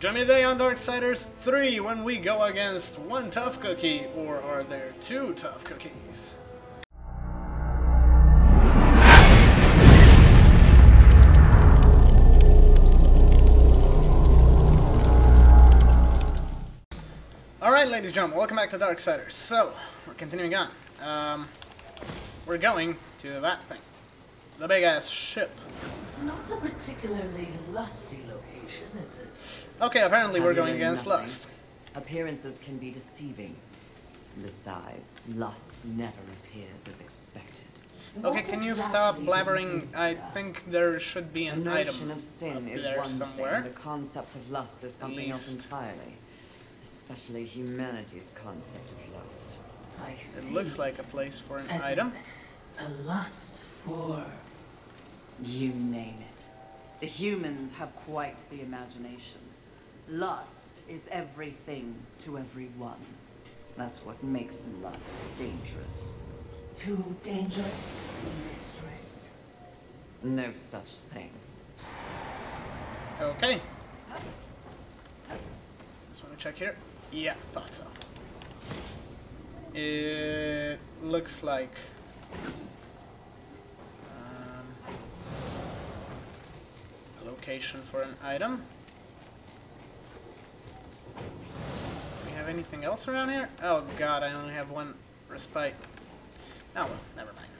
Join me today on Darksiders 3 when we go against one tough cookie, or are there two tough cookies? Alright, ladies and gentlemen, welcome back to Darksiders. So, we're continuing on. We're going to that thing. The big-ass ship. Not a particularly lusty location, is it? Okay, apparently we're going against lust. Appearances can be deceiving. Besides, lust never appears as expected. Okay, can you stop blabbering? I think there should be an item. The notion of sin is one thing. The concept of lust is something else entirely. Especially humanity's concept of lust. I see. It looks like a place for an item. A lust for... You name it. The humans have quite the imagination. Lust is everything to everyone. That's what makes lust dangerous. Too dangerous, mistress? No such thing. Okay. Just want to check here. Yeah, thought so. It looks like... a location for an item. Do we have anything else around here? Oh god, I only have one respite. Oh well, never mind.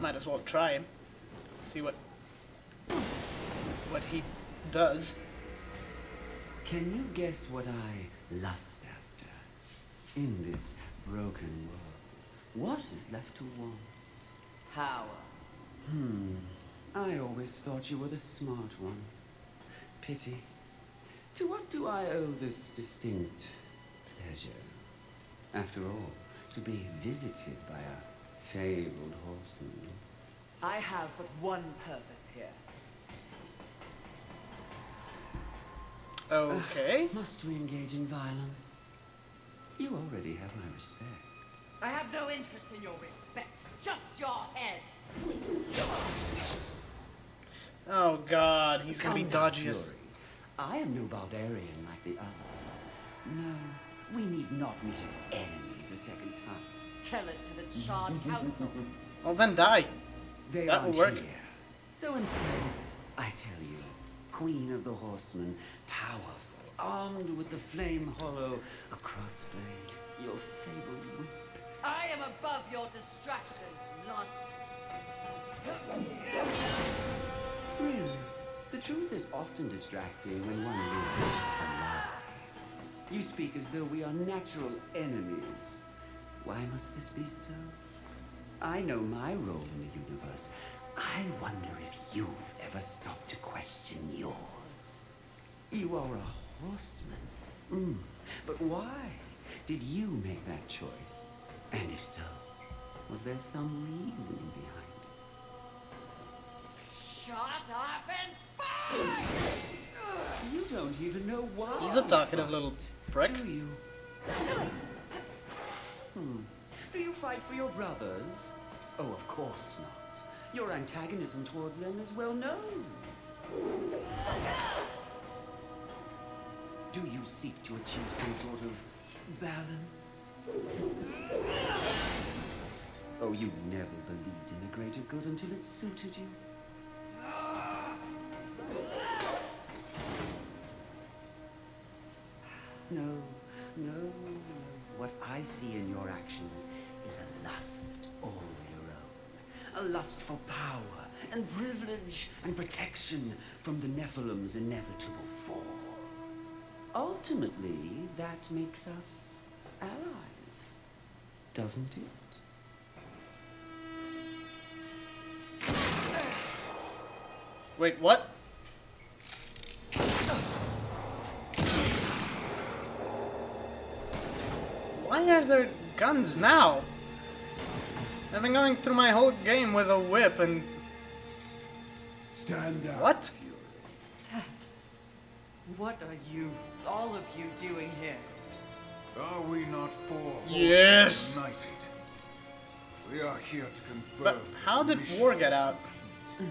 Might as well try him. See what he does. Can you guess what I lust after? In this broken world, what is left to want? Power. I always thought you were the smart one. Pity. To what do I owe this distinct pleasure? After all, to be visited by a fabled horseman. I have but one purpose here. Okay. Must we engage in violence? You already have my respect. I have no interest in your respect. Just your head. Oh god, he's gonna be dodgy as... I am no barbarian like the others. No, we need not meet as enemies a second time. Tell it to the Charred Council. Well then die. That will work. Here. So instead, I tell you, Queen of the Horsemen, powerful, armed with the Flame Hollow, a crossblade, your fabled whip. I am above your distractions, lust. Really? The truth is often distracting when one lives a lie. You speak as though we are natural enemies. Why must this be so? I know my role in the universe. I wonder if you've ever stopped to question yours. You are a horseman. But why did you make that choice? And if so, was there some reason behind? Shut up and fight! You don't even know why. He's a talkative little prick. Do you? Do you fight for your brothers? Oh, of course not. Your antagonism towards them is well known. Do you seek to achieve some sort of balance? Oh, you never believed in the greater good until it suited you. No, no. What I see in your actions is a lust all your own. A lust for power and privilege and protection from the Nephilim's inevitable fall. Ultimately, that makes us allies, doesn't it? Wait, what? Why are there guns now? I've been going through my whole game with a whip and... Stand up. What? Fury. Death. What are you, all of you, doing here? Are we not four? Yes. United? We are here to confirm. But how did war get out? The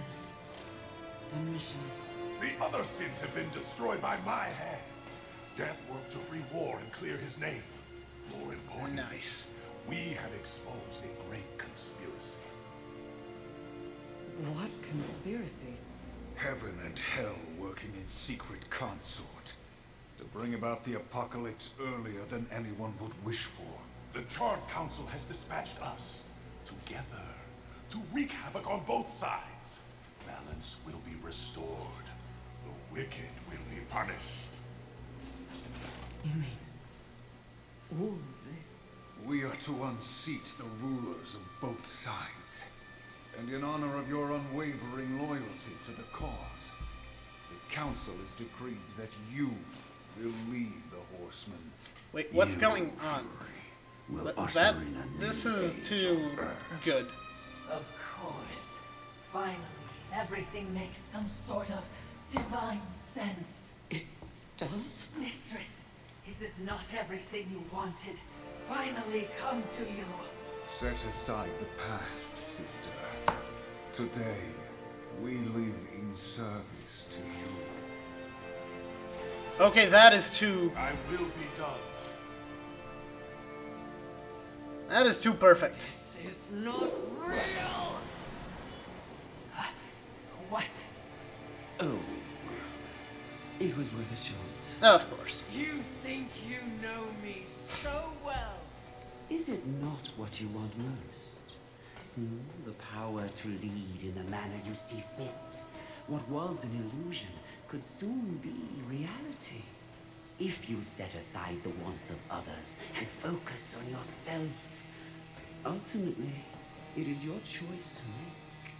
mission. Be The other sins have been destroyed by my hand. Death worked to free war and clear his name. More importantly, we have exposed a great conspiracy. What conspiracy? Heaven and hell working in secret consort to bring about the apocalypse earlier than anyone would wish for. The Charred Council has dispatched us together to wreak havoc on both sides. Balance will be restored. The wicked will be punished. You mean all this? We are to unseat the rulers of both sides. And in honor of your unwavering loyalty to the cause, the council has decreed that you will lead the horsemen. Wait, what's going on? This is too good. Of course. Finally, everything makes some sort of divine sense. It does? Mistress, is this not everything you wanted? Finally come to you. Set aside the past, sister. Today, we live in service to you. Okay, that is too... I will be done. That is too perfect. This is not real! What? Oh. It was worth a shot. Of course. You think you know me so well. Is it not what you want most? The power to lead in the manner you see fit. What was an illusion could soon be reality. If you set aside the wants of others and focus on yourself, ultimately, it is your choice to make.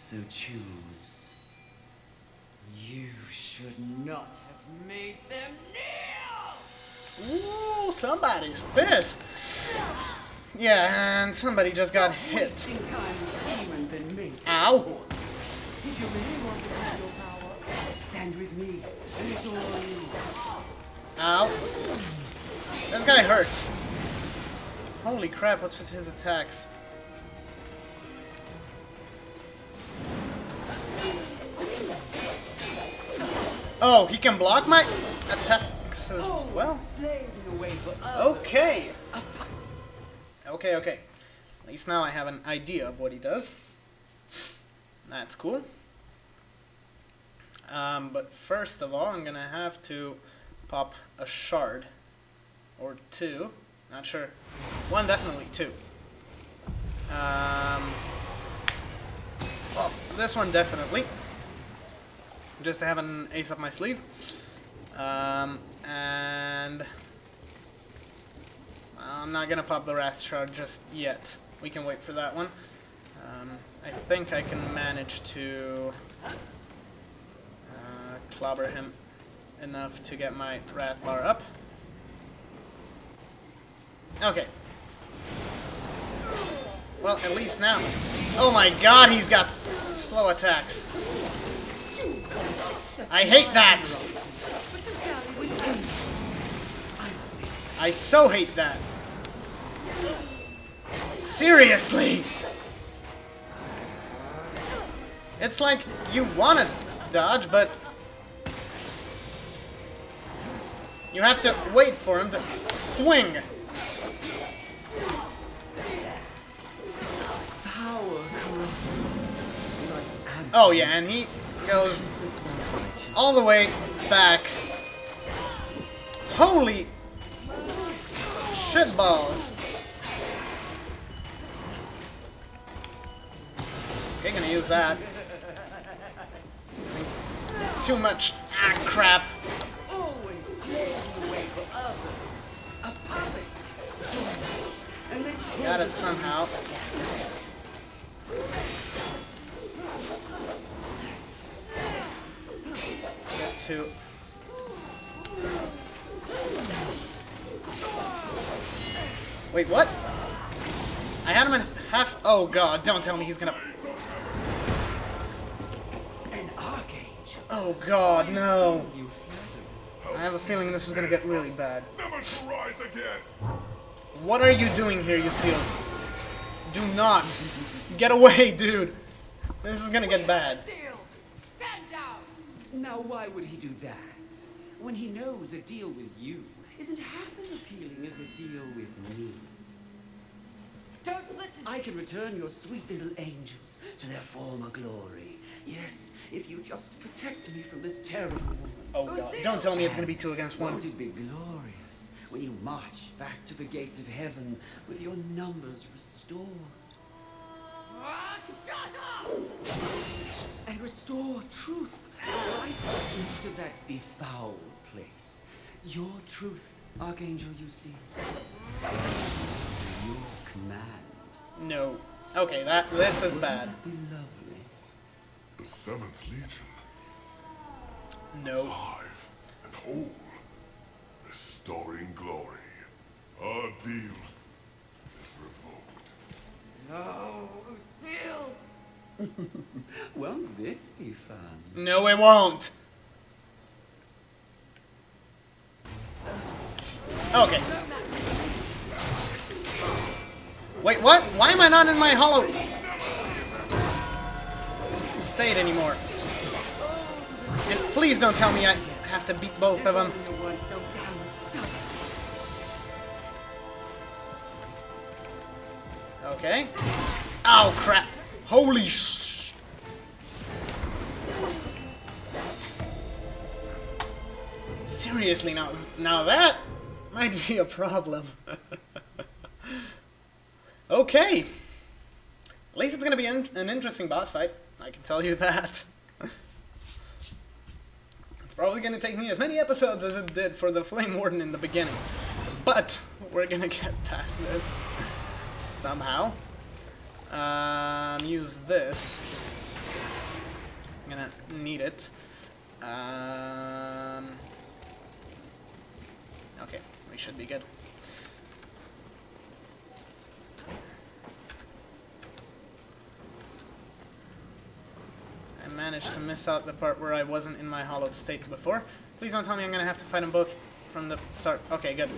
So choose. You should not have made them kneel! Ooh, somebody's pissed! Yeah, and somebody just got hit. Ow! If you really want to have your power, stand with me, and it's all on you. Ow. This guy hurts. Holy crap, what's with his attacks? Oh, he can block my attacks as well? Okay. Okay, okay. At least now I have an idea of what he does. That's cool. But first of all, I'm gonna have to pop a shard. Or two. Not sure. One, definitely two. Oh, this one definitely. Just to have an ace up my sleeve. And I'm not gonna pop the Wrath Shard just yet. We can wait for that one. I think I can manage to clobber him enough to get my Wrath Bar up. Okay. Well, at least now. Oh my god, he's got slow attacks. I hate that! I so hate that! Seriously! It's like you want to dodge, but you have to wait for him to swing! Oh yeah, and he goes all the way back. Holy shit balls. Okay, gonna use that. Too much crap. Always the way for others. A puppet. Got it somehow. Get to. Wait, what? I had him in half. Oh god, don't tell me he's gonna. An archangel. Oh god, no. I have a feeling this is gonna get really bad. Never to rise again. What are you doing here, Uziel? Do not get away, dude. This is gonna get bad. Stand down. Now why would he do that? When he knows a deal with you isn't half as appealing as a deal with me. Don't listen! I can return your sweet little angels to their former glory. Yes, if you just protect me from this terrible woman. Oh God, don't tell me it's gonna be 2 against 1. Won't it be glorious when you march back to the gates of heaven with your numbers restored? Shut up! And restore truth and righteousness to that befouled place. Your truth, Archangel, you see. Your command. No. Okay, this is bad. That be lovely? The 7th Legion. No. Alive and whole. Restoring glory. Our deal is revoked. No, Uziel! Won't this be fun? No, it won't. Okay. Wait, what? Why am I not in my hollow state anymore? And please don't tell me I have to beat both of them. Okay. Oh, crap. Holy sh... Seriously, now that might be a problem. Okay. At least it's going to be an interesting boss fight. I can tell you that. It's probably going to take me as many episodes as it did for the Flame Warden in the beginning. But we're going to get past this. Somehow. Use this. I'm gonna need it. Okay, we should be good. I managed to miss out the part where I wasn't in my hollowed state before. Please don't tell me I'm gonna have to fight them both from the start. Okay, good.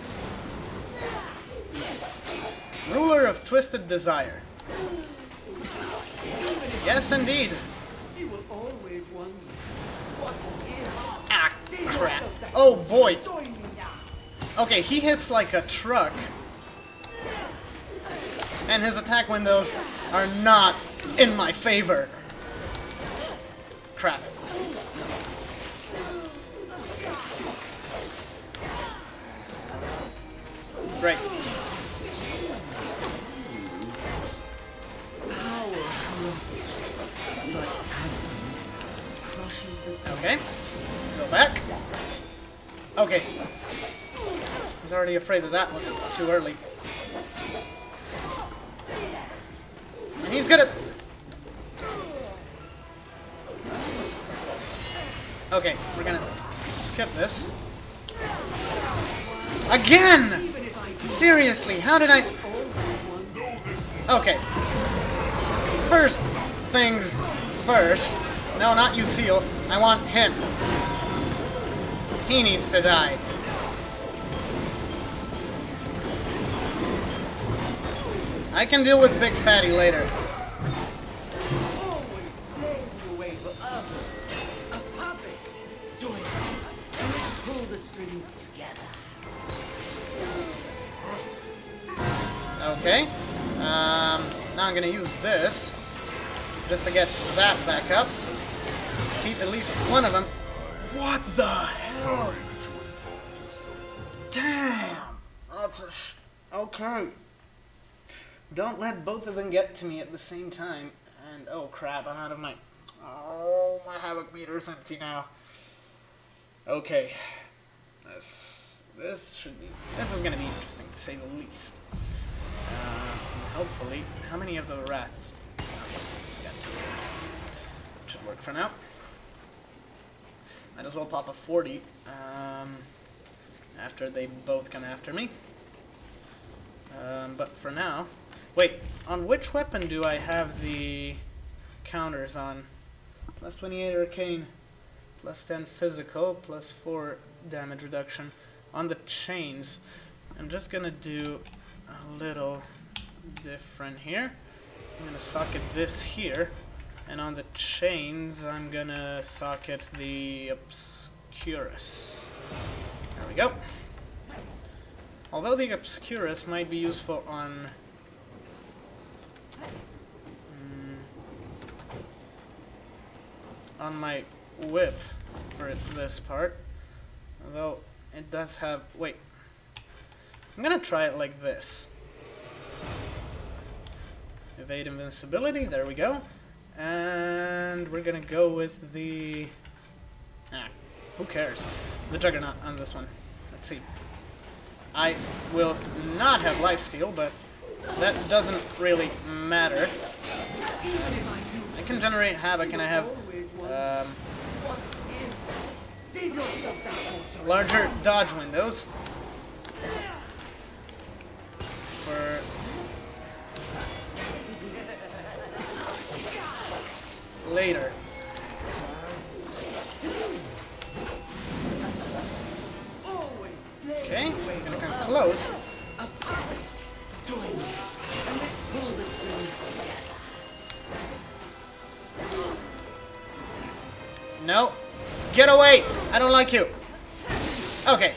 Ruler of Twisted Desire. Yes, indeed. You will always wonder what is. Ah, crap. Oh, boy. Okay, he hits like a truck. And his attack windows are not in my favor. Crap. Great. Okay, let's go back. Okay, I was already afraid that that was too early. And he's gonna... Okay, we're gonna skip this. Again! Seriously, how did I... Okay. First things first. No, not Uziel. I want him. He needs to die. I can deal with Big Fatty later. Okay. Now I'm gonna use this just to get that back up. Keep at least one of them. What the hell? Damn! Okay. Don't let both of them get to me at the same time. And oh crap, I'm out of my... Oh, my havoc meter's empty now. Okay. This should be... This is gonna be interesting to say the least. Hopefully. How many of the rats? Okay, we got 2. Should work for now. Might as well pop a 40 after they both come after me. But for now... Wait, on which weapon do I have the counters on? Plus 28 arcane, plus 10 physical, plus 4 damage reduction. On the chains, I'm just gonna do a little different here. I'm gonna socket this here, And on the chains, I'm gonna socket the Obscurus. There we go. Although the Obscurus might be useful on... on my whip for this part. Although it does have... wait. I'm gonna try it like this. Evade invincibility, there we go. And we're gonna go with the... ah, who cares? The Juggernaut on this one. Let's see. I will not have lifesteal, but that doesn't really matter. I can generate havoc and I have larger dodge windows. For... later. Okay, I'm gonna come close. No, get away! I don't like you. Okay.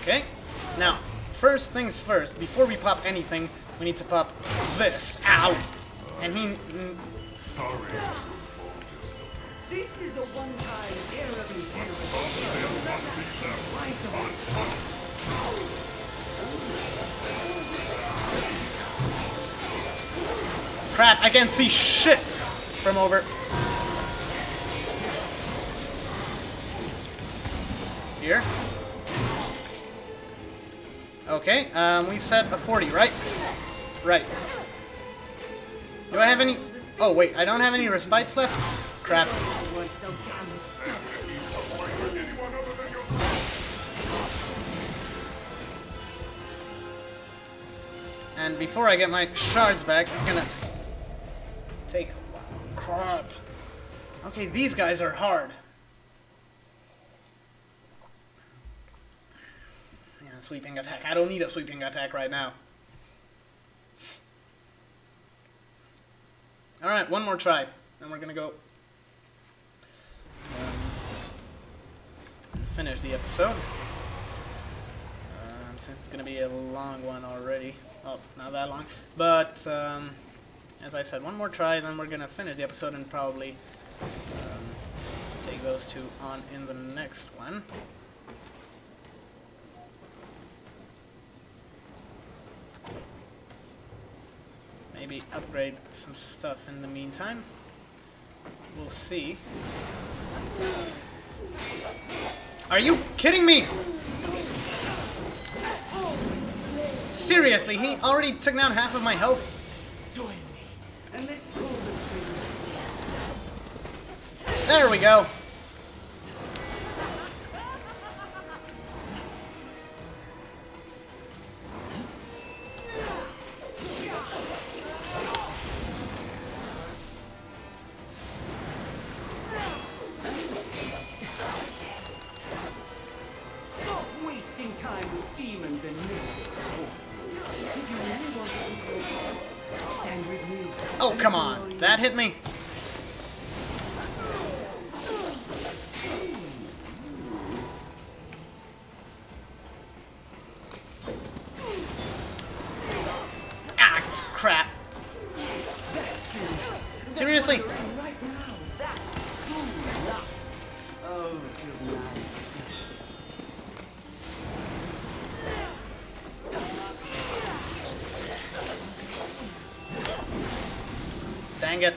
Okay, now, first things first, before we pop anything, we need to pop this. Ow! And he... sorry. This is a one-time error of intelligence. Crap, I can't see shit from over. Here. Okay, we set a 40, right? Right. Do I have any... oh, wait, I don't have any respites left? Crap. And before I get my shards back, it's gonna take a while. Crap. Okay, these guys are hard. Sweeping attack. I don't need a sweeping attack right now. Alright, one more try. Then we're gonna go finish the episode. Since it's gonna be a long one already. Oh, not that long. But, as I said, one more try, then we're gonna finish the episode and probably take those two on in the next one. Maybe upgrade some stuff in the meantime. We'll see. Are you kidding me? Seriously, he already took down half of my health. There we go. Oh, come on. That hit me. Ah, crap. Seriously? Dang it. There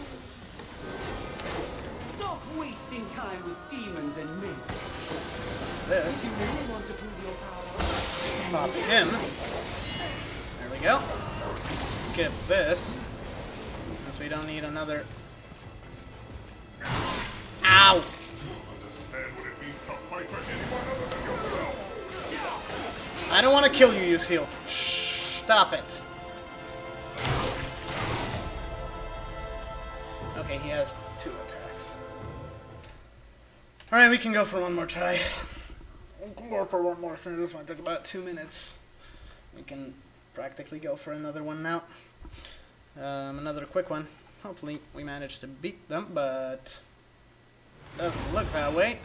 we go. Stop wasting time with demons and men. This. Pop him. There we go. skip this, since we don't need another... Ow! I don't want to kill you, Uziel. Shh, stop it. Okay, he has 2 attacks. Alright, we can go for one more try. We can go for one more try. This might take about 2 minutes. We can practically go for another one now. Another quick one. Hopefully we manage to beat them, but... doesn't look that way.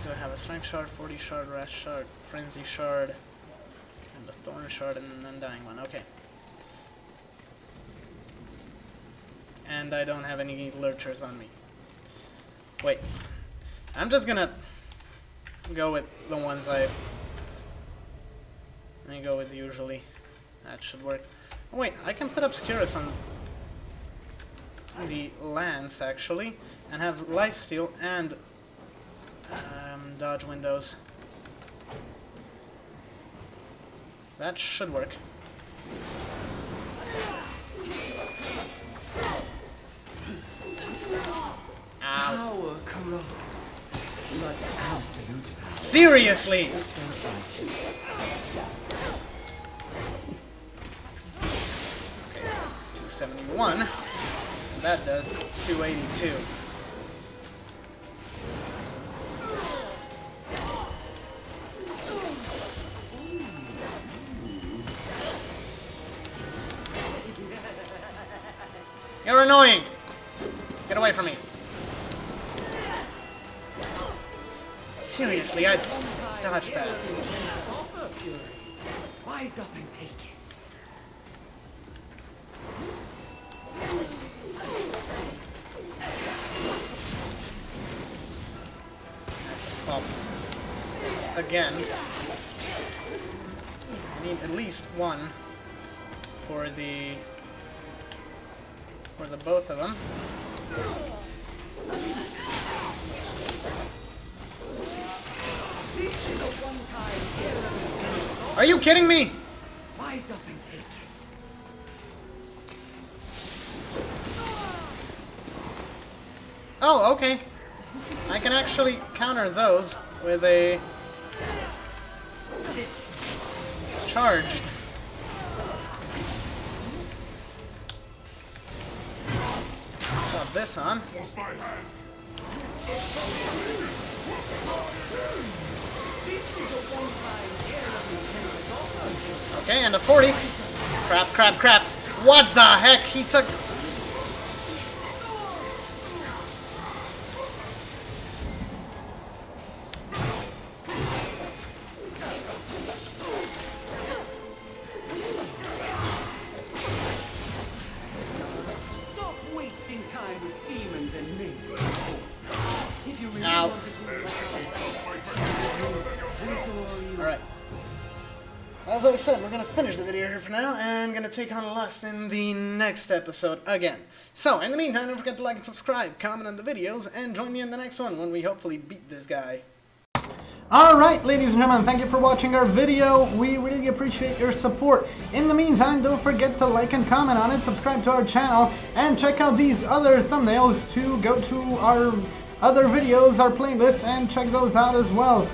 So we have a Strength Shard, 40 Shard, Wrath Shard, Frenzy Shard, and a Thorn Shard, and an Undying one. Okay. And I don't have any Lurchers on me. Wait. I'm just gonna go with the ones I go with usually. That should work. Oh, wait, I can put Obscurus on the Lance, actually, and have Lifesteal and... dodge windows. That should work. Ow. Seriously! Okay, 271. That does 282. You're annoying! Get away from me. Seriously, I dodged that. Wise up and take it. Pop this again. I need at least one for the... for the both of them. Are you kidding me? Wise up and take it. Oh, okay. I can actually counter those with a charge. This on. Okay, and a 40. Crap, crap, crap. What the heck? He took... take on Lust in the next episode again. So, in the meantime, don't forget to like and subscribe, comment on the videos, and join me in the next one when we hopefully beat this guy. Alright, ladies and gentlemen, thank you for watching our video. We really appreciate your support. In the meantime, don't forget to like and comment on it, subscribe to our channel, and check out these other thumbnails to go to our other videos, our playlists, and check those out as well.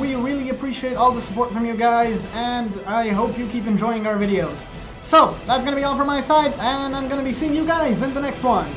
We really appreciate all the support from you guys, and I hope you keep enjoying our videos. So, that's going to be all from my side, and I'm going to be seeing you guys in the next one.